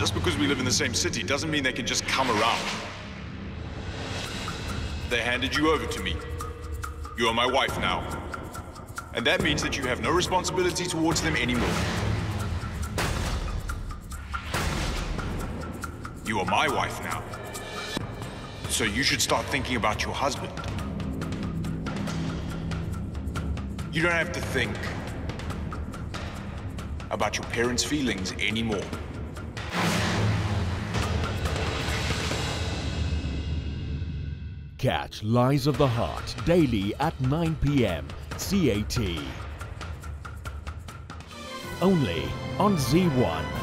Just because we live in the same city doesn't mean they can just come around. They handed you over to me. You are my wife now. And that means that you have no responsibility towards them anymore. You are my wife now. So you should start thinking about your husband. You don't have to think about your parents' feelings anymore. Catch Lies of the Heart daily at 9 p.m. CAT. Only on Z1.